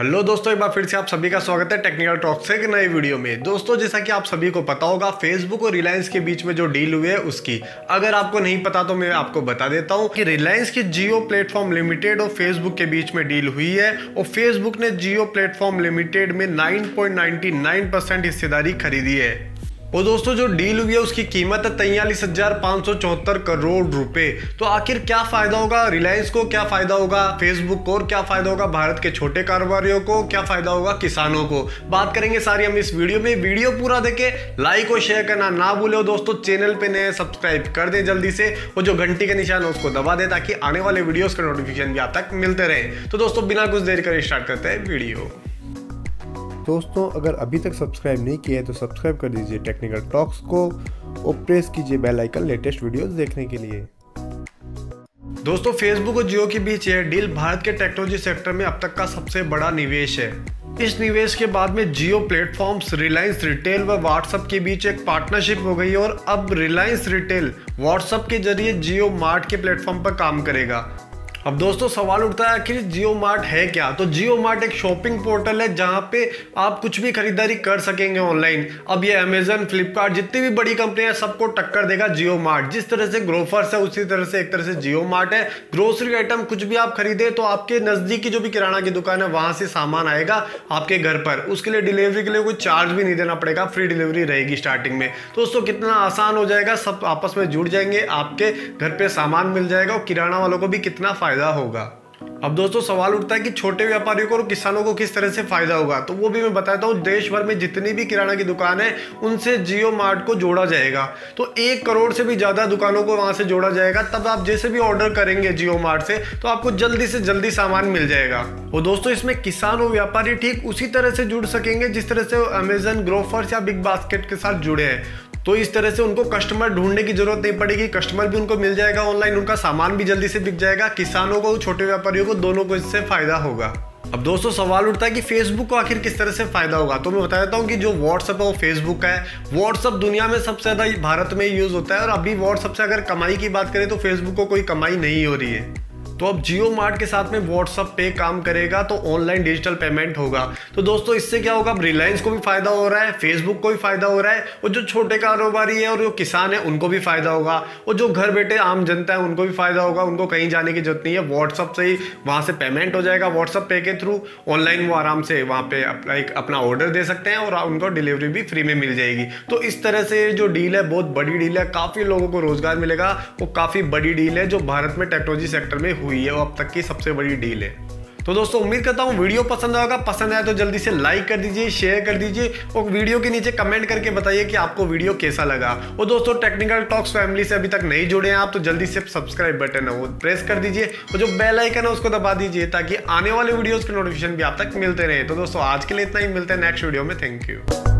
Hello दोस्तों, एक बार फिर से आप सभी का स्वागत है टेक्निकल टॉक्स के नए वीडियो में। दोस्तों, जैसा कि आप सभी को पता होगा, फेसबुक और रिलायंस के बीच में जो डील हुई है उसकी, अगर आपको नहीं पता तो मैं आपको बता देता हूं कि रिलायंस की जियो प्लेटफॉर्म लिमिटेड और फेसबुक के बीच में डील हुई है और फेसबुक ने जियो प्लेटफॉर्म लिमिटेड में 9.99% हिस्सेदारी खरीदी है। वो दोस्तों जो डील हुई है उसकी कीमत है 43,574 करोड़ रुपए। तो आखिर क्या फायदा होगा रिलायंस को, क्या फायदा होगा फेसबुक को और क्या फायदा होगा भारत के छोटे कारोबारियों को, क्या फायदा होगा किसानों को, बात करेंगे सारी हम इस वीडियो में। वीडियो पूरा देखें, लाइक और शेयर करना ना भूलें। दोस्तों, चैनल पे नए सब्सक्राइब कर दें जल्दी से और जो घंटी का निशान है उसको दबा दें ताकि आने वाले वीडियोज का नोटिफिकेशन भी आप तक मिलते रहे। तो दोस्तों, बिना कुछ देर कर स्टार्ट करते हैं वीडियो। दोस्तों, अगर अभी तक सब्सक्राइब नहीं किया है तो सब्सक्राइब कर दीजिए टेक्निकल टॉक्स को और प्रेस कीजिए बेल आइकन लेटेस्ट वीडियोस देखने के लिए। दोस्तों, फेसबुक और जियो के बीच यह डील भारत के टेक्नोलॉजी सेक्टर में अब तक का सबसे बड़ा निवेश है। इस निवेश के बाद में जियो प्लेटफॉर्म्स, रिलायंस रिटेल व व्हाट्सअप के बीच एक पार्टनरशिप हो गई और अब रिलायंस रिटेल व्हाट्सअप के जरिए जियो मार्ट के प्लेटफॉर्म पर काम करेगा। अब दोस्तों सवाल उठता है आखिर जियो मार्ट है क्या। तो जियो मार्ट एक शॉपिंग पोर्टल है जहां पे आप कुछ भी खरीदारी कर सकेंगे ऑनलाइन। अब ये अमेजन, फ्लिपकार्ट, जितनी भी बड़ी कंपनियां सबको टक्कर देगा जियो मार्ट। जिस तरह से ग्रोफर्स है उसी तरह से एक तरह से जियो मार्ट है। ग्रोसरी आइटम कुछ भी आप खरीदे तो आपके नज़दीकी जो भी किराना की दुकान है वहाँ से सामान आएगा आपके घर पर। उसके लिए डिलीवरी के लिए कोई चार्ज भी नहीं देना पड़ेगा, फ्री डिलीवरी रहेगी स्टार्टिंग में। दोस्तों, कितना आसान हो जाएगा, सब आपस में जुड़ जाएंगे, आपके घर पर सामान मिल जाएगा और किराना वालों को भी कितना होगा। अब दोस्तों सवाल उठता है कि छोटे व्यापारियों को और किसानों को किस तरह से फायदा होगा। तो वो भी मैं बताता हूँ। देश भर में जितनी भी किराना की दुकान है उनसे जियो मार्ट को जोड़ा जाएगा। तो 1 करोड़ से भी ज़्यादा दुकानों को वहाँ से जोड़ा जाएगा। तब आप जैसे भी ऑर्डर करेंगे जियो मार्ट से तो आपको जल्दी से जल्दी सामान मिल जाएगा। और दोस्तों, इसमें किसान और व्यापारी ठीक उसी तरह से जुड़ सकेंगे जिस तरह से अमेजन, ग्रोफर्स या बिग बास्केट के साथ जुड़े हैं। तो इस तरह से उनको कस्टमर ढूंढने की जरूरत नहीं पड़ेगी, कस्टमर भी उनको मिल जाएगा ऑनलाइन, उनका सामान भी जल्दी से बिक जाएगा। किसानों को, छोटे व्यापारियों को, दोनों को इससे फायदा होगा। अब दोस्तों सवाल उठता है कि फेसबुक को आखिर किस तरह से फायदा होगा। तो मैं बता देता हूँ कि जो व्हाट्सअप है वो फेसबुक का है। व्हाट्सअप दुनिया में सबसे ज़्यादा भारत में यूज़ होता है और अभी व्हाट्सअप से अगर कमाई की बात करें तो फेसबुक को कोई कमाई नहीं हो रही है। तो अब जियो मार्ट के साथ में व्हाट्सअप पे काम करेगा तो ऑनलाइन डिजिटल पेमेंट होगा। तो दोस्तों इससे क्या होगा, अब रिलायंस को भी फायदा हो रहा है, फेसबुक को भी फायदा हो रहा है और जो छोटे कारोबारी है और जो किसान है उनको भी फायदा होगा और जो घर बैठे आम जनता है उनको भी फायदा होगा। उनको कहीं जाने की जरूरत नहीं है, व्हाट्सअप से ही वहाँ से पेमेंट हो जाएगा। व्हाट्सअप पे के थ्रू ऑनलाइन वो आराम से वहाँ पे अपना ऑर्डर दे सकते हैं और उनको डिलीवरी भी फ्री में मिल जाएगी। तो इस तरह से जो डील है बहुत बड़ी डील है, काफ़ी लोगों को रोजगार मिलेगा और काफ़ी बड़ी डील है जो भारत में टेक्नोलॉजी सेक्टर में हुई है और अब तक की सबसे बड़ी डील है। तो दोस्तों उम्मीद करता हूँ वीडियो पसंद आएगा। पसंद आया तो जल्दी से लाइक कर दीजिए, शेयर कर दीजिए और वीडियो के नीचे कमेंट करके बताइए कि आपको वीडियो कैसा लगा। और दोस्तों, टेक्निकल टॉक्स फैमिली से अभी तक नहीं जुड़े हैं आप तो जल्दी से सब्सक्राइब बटन है वो प्रेस कर दीजिए और जो बेल आइकन है उसको दबा दीजिए ताकि आने वाले वीडियोज़ के नोटिफिकेशन भी आप तक मिलते रहे। तो दोस्तों आज के लिए इतना ही, मिलते हैं नेक्स्ट वीडियो में। Thank you.